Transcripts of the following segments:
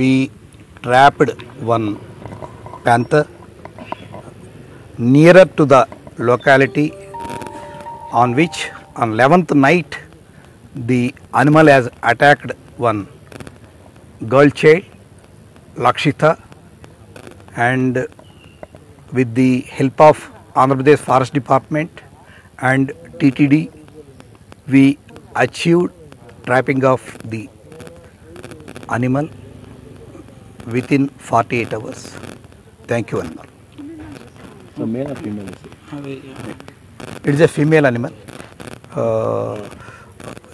we trapped one panther nearer to the locality, on which on 11th night the animal has attacked one girl child, Lakshitha, and with the help of Andhra Pradesh Forest Department and TTD, we achieved trapping of the animal within 48 hours. Thank you, animal. So male or female? It is a female animal,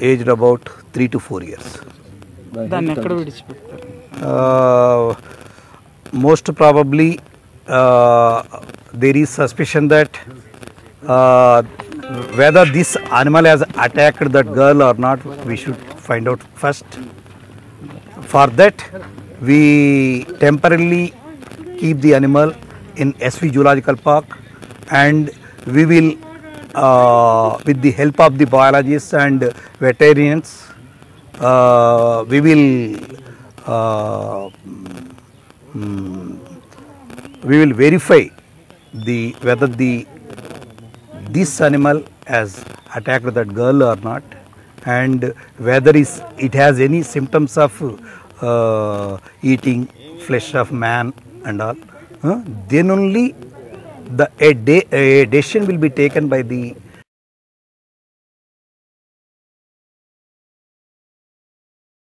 aged about 3 to 4 years. Most probably, there is suspicion that whether this animal has attacked that girl or not, we should find out first. For that, we temporarily keep the animal in sv Zoological Park, and we will, with the help of the biologists and veterinarians, we will verify whether this animal has attacked that girl or not, and whether it has any symptoms of eating flesh of man and all. Then only a decision will be taken by the